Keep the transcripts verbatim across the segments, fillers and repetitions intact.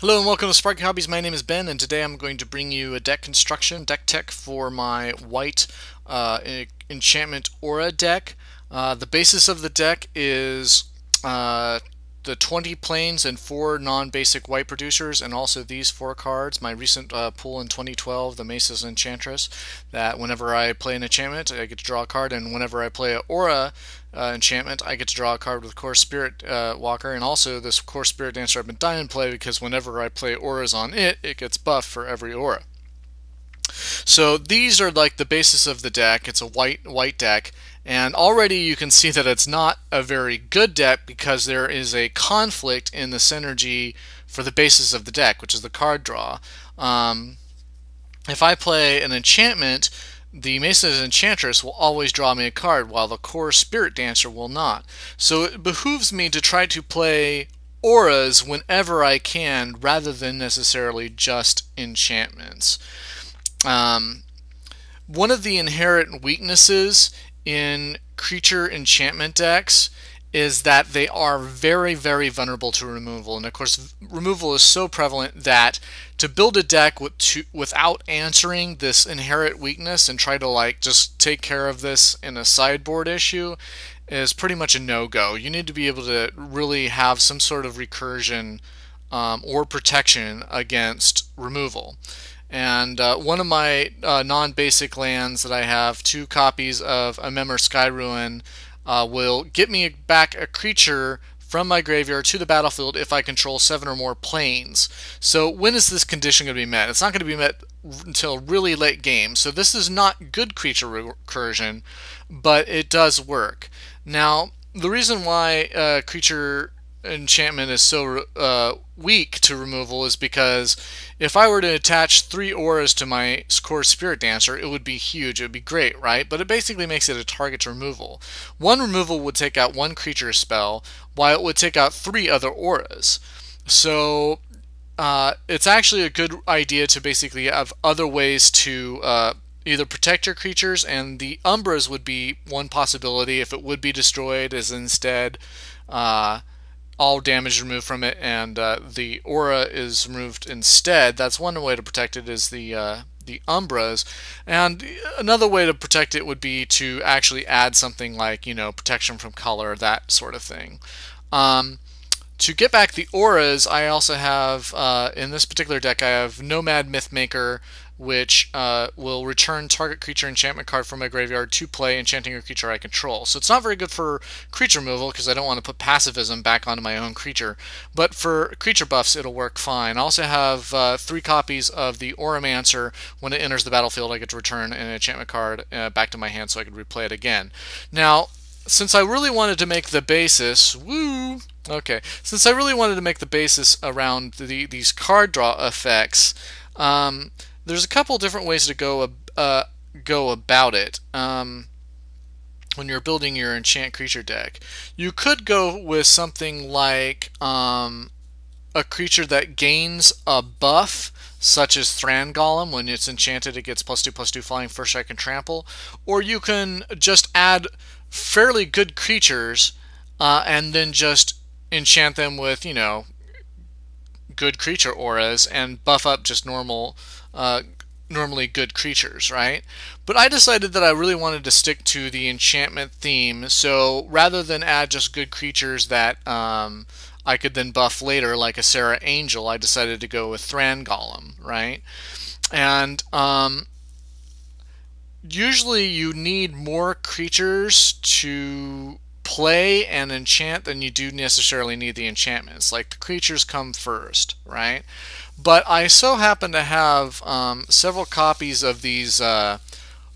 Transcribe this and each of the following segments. Hello and welcome to Sparky Hobbies, my name is Ben, and today I'm going to bring you a deck construction, deck tech for my white uh, enchantment aura deck. Uh, the basis of the deck is uh, the twenty planes and four non-basic white producers, and also these four cards, my recent uh, pull in twenty twelve, the Mesa Enchantress, that whenever I play an enchantment I get to draw a card, and whenever I play an aura Uh, enchantment, I get to draw a card with Kor Spirit uh, Walker, and also this Kor Spiritdancer I've been dying to play because whenever I play auras on it, it gets buffed for every aura. So these are like the basis of the deck. It's a white white deck, and already you can see that it's not a very good deck because there is a conflict in the synergy for the basis of the deck, which is the card draw. Um, if I play an enchantment, the Mesa's Enchantress will always draw me a card, while the Kor Spiritdancer will not. So it behooves me to try to play auras whenever I can, rather than necessarily just enchantments. Um, one of the inherent weaknesses in creature enchantment decks is that they are very, very vulnerable to removal. And of course, removal is so prevalent that to build a deck with to, without answering this inherent weakness and try to like just take care of this in a sideboard issue is pretty much a no-go. You need to be able to really have some sort of recursion um, or protection against removal. And uh, one of my uh, non-basic lands that I have, two copies of a Memnarch's Sky Ruin, Uh, will get me back a creature from my graveyard to the battlefield if I control seven or more planes. So when is this condition going to be met? It's not going to be met until really late game. So this is not good creature recursion, but it does work. Now, the reason why uh, creature enchantment is so uh, weak to removal is because if I were to attach three auras to my Kor Spiritdancer, it would be huge, it would be great, right? But it basically makes it a target to removal. One removal would take out one creature spell, while it would take out three other auras. So uh, it's actually a good idea to basically have other ways to uh, either protect your creatures, and the Umbras would be one possibility. If it would be destroyed, is instead uh, all damage removed from it, and uh, the aura is removed instead. That's one way to protect it, is the uh, the Umbras, and another way to protect it would be to actually add something like, you know, protection from color, that sort of thing. Um, to get back the auras, I also have uh, in this particular deck I have Nomad Mythmaker, which uh, will return target creature enchantment card from my graveyard to play, enchanting a creature I control. So it's not very good for creature removal because I don't want to put Pacifism back onto my own creature. But for creature buffs, it'll work fine. I also have uh, three copies of the Auramancer. When it enters the battlefield, I get to return an enchantment card uh, back to my hand so I can replay it again. Now, since I really wanted to make the basis, woo, okay, since I really wanted to make the basis around the, these card draw effects, um, there's a couple different ways to go uh, go about it um, when you're building your enchant creature deck. You could go with something like um, a creature that gains a buff, such as Thran Golem. When it's enchanted, it gets plus two plus two flying, first strike, and trample. Or you can just add fairly good creatures uh, and then just enchant them with, you know, good creature auras and buff up just normal. Uh, normally good creatures, right? But I decided that I really wanted to stick to the enchantment theme, so rather than add just good creatures that um, I could then buff later, like a Sarah Angel, I decided to go with Thran Golem, right? And um, usually you need more creatures to play and enchant than you do necessarily need the enchantments. Like, the creatures come first, right? But I so happen to have um, several copies of these uh,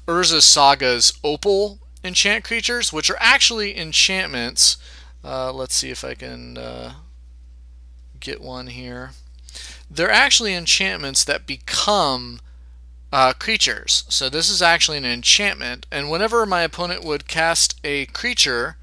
Urza's Saga's Opal enchant creatures, which are actually enchantments. Uh, let's see if I can uh, get one here. They're actually enchantments that become Uh, creatures. So this is actually an enchantment, and whenever my opponent would cast a creature,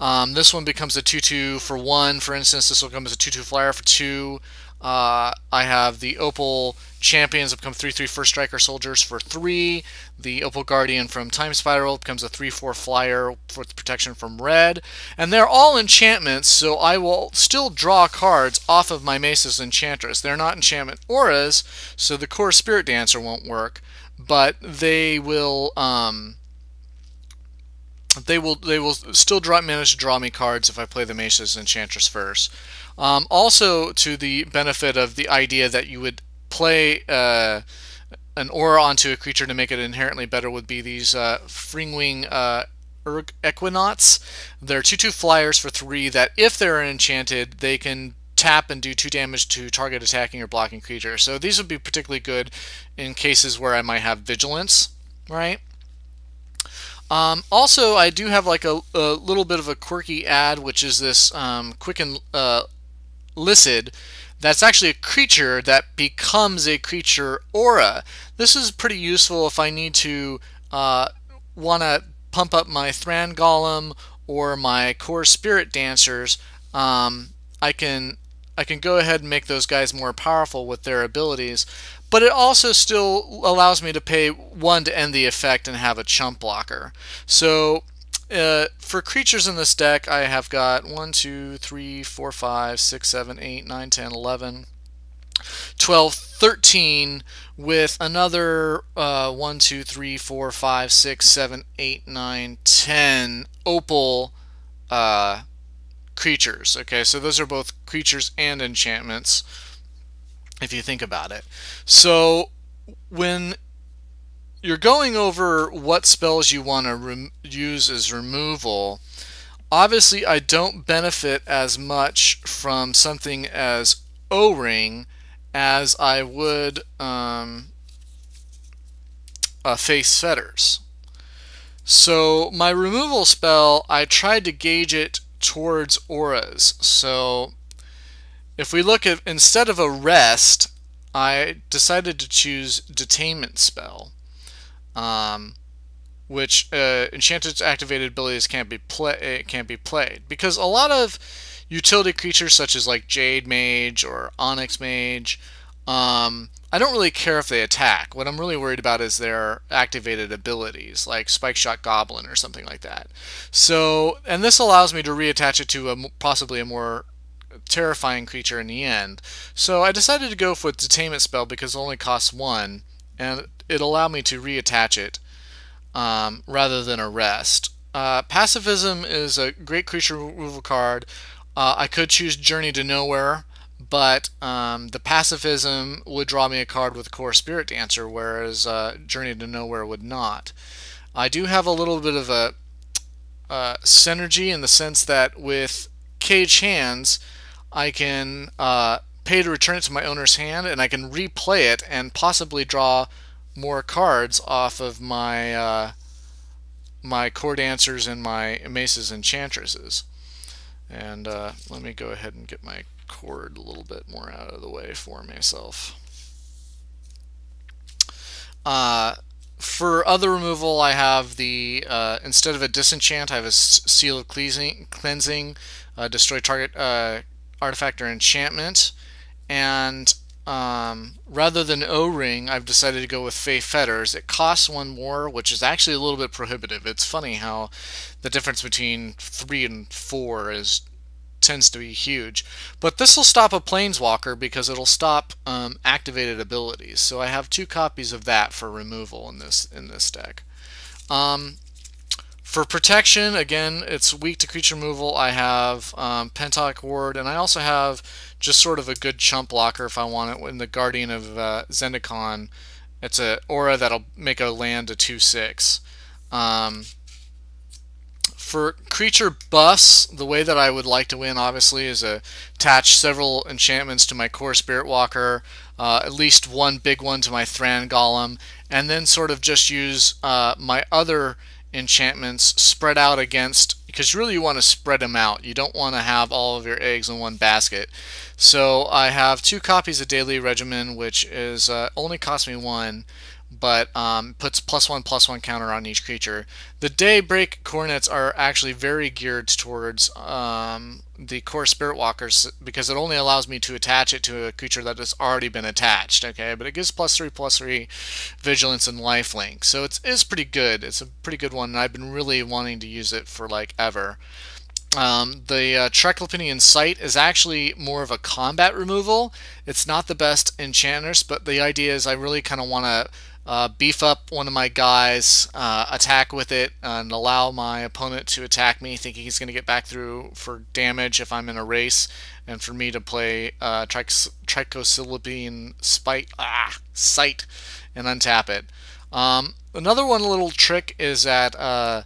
Um, this one becomes a two two for one. For instance, this will come as a two two flyer for two. Uh, I have the Opal Champions become three three First Striker Soldiers for three. The Opal Guardian from Time Spiral becomes a three four flyer for protection from red. And they're all enchantments, so I will still draw cards off of my Mesa's Enchantress. They're not enchantment auras, so the Kor Spiritdancer won't work, but they will... Um, They will they will still draw, manage to draw me cards if I play the Mesa's Enchantress first. Um, also, to the benefit of the idea that you would play uh, an aura onto a creature to make it inherently better would be these uh, Fringwing uh, Erg Equinaughts. They're two two flyers for three that if they're enchanted, they can tap and do two damage to target attacking or blocking creature. So these would be particularly good in cases where I might have Vigilance, right? Um, also, I do have like a, a little bit of a quirky ad, which is this um, Quicken uh, Licid. That's actually a creature that becomes a creature aura. This is pretty useful if I need to uh, want to pump up my Thran Golem or my Kor Spiritdancers. Um, I can I can go ahead and make those guys more powerful with their abilities. But it also still allows me to pay one to end the effect and have a chump blocker. So uh, for creatures in this deck, I have got one, two, three, four, five, six, seven, eight, nine, ten, eleven, twelve, thirteen with another uh, one, two, three, four, five, six, seven, eight, nine, ten opal uh, creatures. Okay, so those are both creatures and enchantments, if you think about it. So when you're going over what spells you want to use as removal, obviously I don't benefit as much from something as O-ring as I would um, uh, Faith's Fetters. So my removal spell, I tried to gauge it towards auras. So if we look at, instead of a rest, I decided to choose Detainment spell, um, which uh, enchanted activated abilities can't be play can't be played, because a lot of utility creatures such as like Jade Mage or Onyx Mage, um, I don't really care if they attack. What I'm really worried about is their activated abilities, like Spike Shot Goblin or something like that. So, and this allows me to reattach it to a possibly a more terrifying creature in the end. So I decided to go for Detainment spell because it only costs one and it allowed me to reattach it um, rather than arrest. Uh, Pacifism is a great creature removal card. Uh, I could choose Journey to Nowhere, but um, the Pacifism would draw me a card with Kor Spiritdancer, whereas uh, Journey to Nowhere would not. I do have a little bit of a uh, synergy in the sense that with Cage Hands, I can uh, pay to return it to my owner's hand, and I can replay it and possibly draw more cards off of my uh, my Kor Dancers and my Mesa's Enchantresses. And uh, let me go ahead and get my cord a little bit more out of the way for myself. Uh, for other removal, I have the, uh, instead of a disenchant, I have a Seal of Cleansing, uh, destroy target uh, artifact or enchantment, and um, rather than O-ring, I've decided to go with Faith's Fetters. It costs one more, which is actually a little bit prohibitive. It's funny how the difference between three and four is tends to be huge, but this will stop a planeswalker because it'll stop um, activated abilities. So I have two copies of that for removal in this in this deck. Um, For protection, again, it's weak to creature removal. I have um, Pentok Ward, and I also have just sort of a good chump blocker if I want it. In the Guardian of uh, Zendikon, it's an aura that'll make a land a two six. Um, for creature buffs, the way that I would like to win, obviously, is uh, attach several enchantments to my Kor Spirit Walker, uh, at least one big one to my Thran Golem, and then sort of just use uh, my other enchantments spread out against, because really you want to spread them out. You don't want to have all of your eggs in one basket. So I have two copies of Daily Regimen, which is uh, only cost me one, but um, puts plus one, plus one counter on each creature. The Daybreak Coronets are actually very geared towards um, the Kor Spirit Walkers, because it only allows me to attach it to a creature that has already been attached, okay? But it gives plus three, plus three vigilance and lifelink. So it's, it's pretty good. It's a pretty good one, and I've been really wanting to use it for, like, ever. Um, the uh, Treklopinian Sight is actually more of a combat removal. It's not the best Enchantress, but the idea is I really kind of want to uh, beef up one of my guys, uh, attack with it, and allow my opponent to attack me, thinking he's going to get back through for damage if I'm in a race, and for me to play uh, Trichosilabine Spite, ah, Sight and untap it. Um, another one little trick is that... Uh,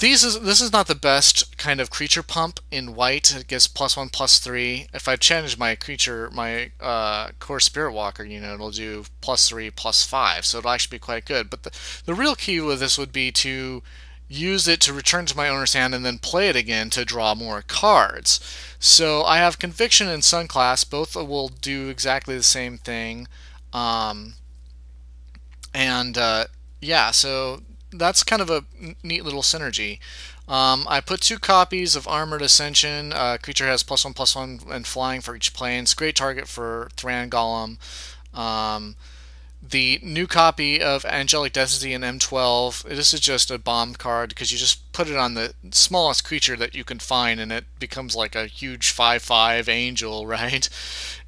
These is, this is not the best kind of creature pump in white. It gives plus one, plus three. If I change my creature, my uh, Kor Spirit Walker, you know, it'll do plus three, plus five. So it'll actually be quite good. But the, the real key with this would be to use it to return to my owner's hand and then play it again to draw more cards. So I have Conviction and Sunclass. Both will do exactly the same thing. Um, and uh, yeah, so... that's kind of a neat little synergy. Um, I put two copies of Armored Ascension. Uh, creature has plus one, plus one, and flying for each plane. It's a great target for Thran Golem. Um, the new copy of Angelic Density in M twelve, this is just a bomb card because you just put it on the smallest creature that you can find and it becomes like a huge five five angel, right?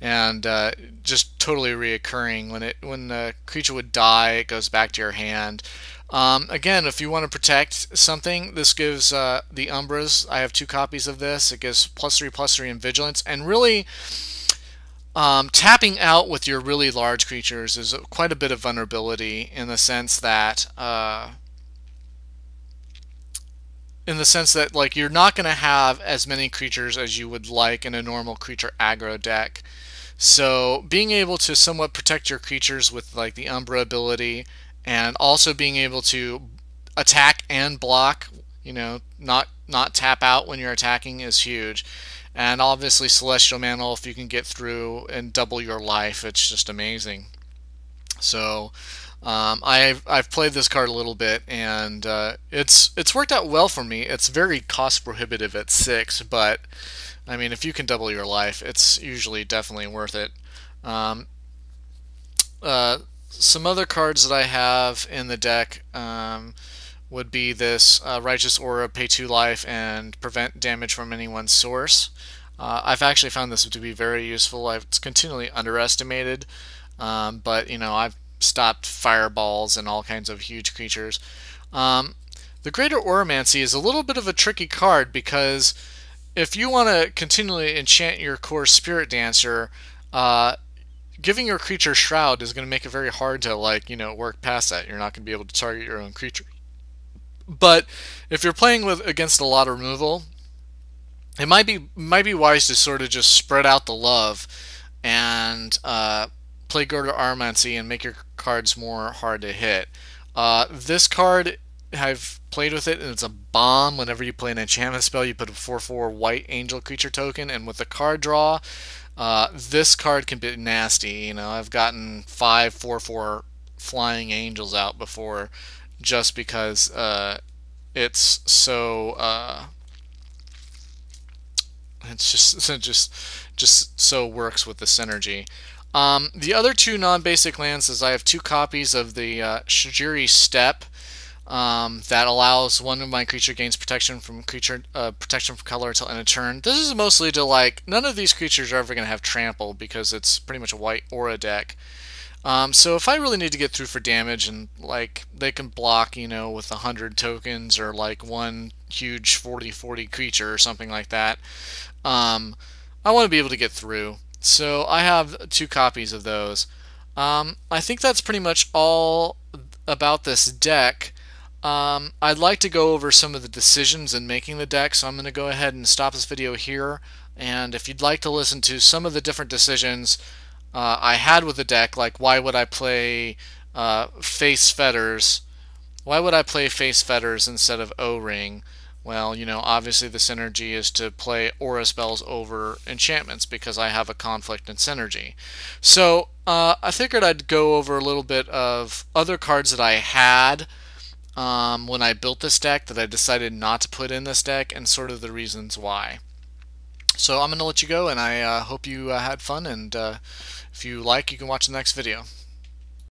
And uh, just totally reoccurring. When, it, when the creature would die, it goes back to your hand. Um, again, if you want to protect something, this gives uh, the Umbras, I have two copies of this, it gives plus three, plus three in vigilance, and really um, tapping out with your really large creatures is quite a bit of vulnerability in the sense that, uh, in the sense that like you're not going to have as many creatures as you would like in a normal creature aggro deck. So being able to somewhat protect your creatures with like the Umbra ability, and also being able to attack and block, you know, not not tap out when you're attacking is huge. And obviously Celestial Mantle, if you can get through and double your life, it's just amazing. So um, I've, I've played this card a little bit, and uh, it's it's worked out well for me. It's very cost prohibitive at six, but I mean, if you can double your life, it's usually definitely worth it. Um, uh, Some other cards that I have in the deck um, would be this uh, Righteous Aura, pay two life, and prevent damage from any one source. Uh, I've actually found this to be very useful. I've, it's continually underestimated, um, but you know, I've stopped fireballs and all kinds of huge creatures. Um, the Greater Auramancy is a little bit of a tricky card because if you want to continually enchant your Kor Spiritdancer, uh, giving your creature Shroud is going to make it very hard to, like, you know, work past that. You're not going to be able to target your own creature. But if you're playing with against a lot of removal, it might be might be wise to sort of just spread out the love and uh, play Greater Auramancy and make your cards more hard to hit. Uh, this card, I've played with it, and it's a bomb. Whenever you play an enchantment spell, you put a four four white angel creature token, and with the card draw, Uh, this card can be nasty. You know, I've gotten five four four flying angels out before, just because uh, it's so uh, it's just it just just so works with the synergy. Um, the other two non-basic lands is I have two copies of the uh, Shijiri Step. Um, that allows one of my creature gains protection from creature uh, protection from color until end of turn. This is mostly to like none of these creatures are ever going to have trample because it's pretty much a white aura deck. Um, so if I really need to get through for damage and like they can block, you know, with a hundred tokens or like one huge forty forty creature or something like that, um, I want to be able to get through. So I have two copies of those. Um, I think that's pretty much all about this deck. Um, I'd like to go over some of the decisions in making the deck, so I'm going to go ahead and stop this video here. And if you'd like to listen to some of the different decisions uh, I had with the deck, like why would I play uh, Faith's Fetters? Why would I play Faith's Fetters instead of O-ring? Well, you know, obviously the synergy is to play aura spells over enchantments because I have a conflict in synergy. So uh, I figured I'd go over a little bit of other cards that I had um, when I built this deck that I decided not to put in this deck and sort of the reasons why. So I'm going to let you go, and I uh, hope you uh, had fun, and uh, if you like, you can watch the next video.